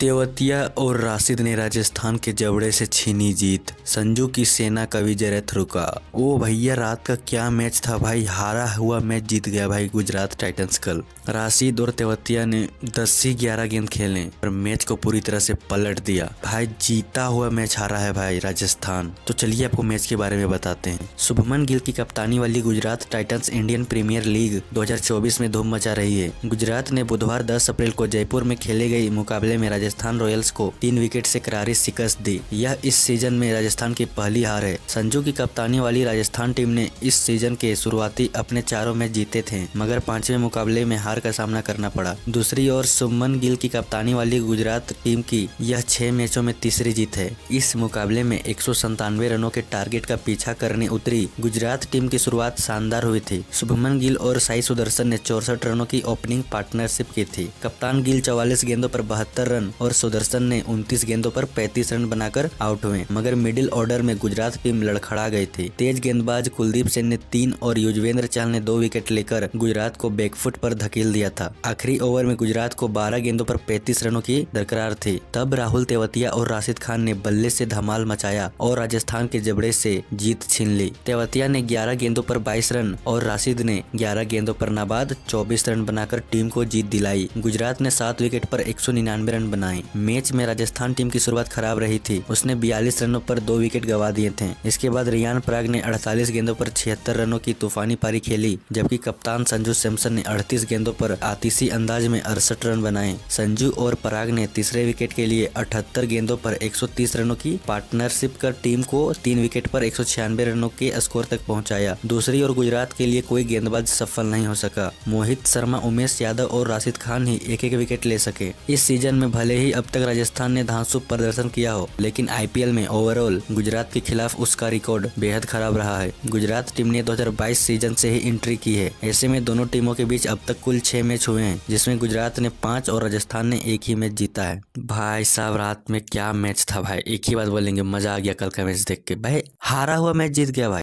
तेवतिया और राशिद ने राजस्थान के जबड़े से छीनी जीत, संजू की सेना का विजय रथ रुका। ओ भैया, रात का क्या मैच था भाई, हारा हुआ मैच जीत गया भाई गुजरात टाइटन्स। कल राशिद और तेवतिया ने 10 से 11 गेंद खेले और मैच को पूरी तरह से पलट दिया भाई। जीता हुआ मैच हारा है भाई राजस्थान। तो चलिए आपको मैच के बारे में बताते हैं। शुभमन गिल की कप्तानी वाली Gujarat Titans Indian Premier League 2024 में धूम मचा रही है। गुजरात ने बुधवार 10 अप्रैल को जयपुर में खेले गए मुकाबले में राजस्थान रॉयल्स को 3 विकेट से करारी शिकस्त दी। यह इस सीजन में राजस्थान की पहली हार है। संजू की कप्तानी वाली राजस्थान टीम ने इस सीजन के शुरुआती अपने 4 मैच जीते थे, मगर 5वें मुकाबले में हार का सामना करना पड़ा। दूसरी ओर शुभमन गिल की कप्तानी वाली गुजरात टीम की यह 6 मैचों में 3री जीत है। इस मुकाबले में 197 रनों के टारगेट का पीछा करने उतरी गुजरात टीम की शुरुआत शानदार हुई थी। शुभमन गिल और साई सुदर्शन ने 64 रनों की ओपनिंग पार्टनरशिप की थी। कप्तान गिल 44 गेंदों पर 72 रन और सुदर्शन ने 29 गेंदों पर 35 रन बनाकर आउट हुए, मगर मिडिल ऑर्डर में गुजरात टीम लड़खड़ा गई थी। तेज गेंदबाज कुलदीप सिंह ने 3 और युजवेंद्र चहल ने 2 विकेट लेकर गुजरात को बैकफुट पर धकेल दिया था। आखिरी ओवर में गुजरात को 12 गेंदों पर 35 रनों की दरकरार थी। तब राहुल तेवतिया और राशिद खान ने बल्ले से धमाल मचाया और राजस्थान के जबड़े से जीत छीन ली। तेवतिया ने 11 गेंदों पर 22 रन और राशिद ने 11 गेंदों पर नाबाद 24 रन बनाकर टीम को जीत दिलाई। गुजरात ने 7 विकेट पर 199 रन बनाए। मैच में राजस्थान टीम की शुरुआत खराब रही थी। उसने 42 रनों पर 2 विकेट गवा दिए थे। इसके बाद रियान पराग ने 48 गेंदों पर 76 रनों की तूफानी पारी खेली, जबकि कप्तान संजू सैमसन ने 38 गेंदों पर आतिशी अंदाज में 68 रन बनाए। संजू और पराग ने 3रे विकेट के लिए 78 गेंदों पर 130 रनों की पार्टनरशिप कर टीम को 3 विकेट पर 196 रनों के स्कोर तक पहुँचाया। दूसरी ओर गुजरात के लिए कोई गेंदबाज सफल नहीं हो सका। मोहित शर्मा, उमेश यादव और राशिद खान ही 1-1 विकेट ले सके। इस सीजन में भले ही अब तक राजस्थान ने धांसू प्रदर्शन किया हो, लेकिन आईपीएल में ओवरऑल गुजरात के खिलाफ उसका रिकॉर्ड बेहद खराब रहा है। गुजरात टीम ने 2022 सीजन से ही एंट्री की है। ऐसे में दोनों टीमों के बीच अब तक कुल 6 मैच हुए हैं, जिसमें गुजरात ने 5 और राजस्थान ने 1 ही मैच जीता है। भाई साहब, रात में क्या मैच था भाई, एक ही बात बोलेंगे, मजा आ गया कल का मैच देख के भाई। हारा हुआ मैच जीत गया भाई।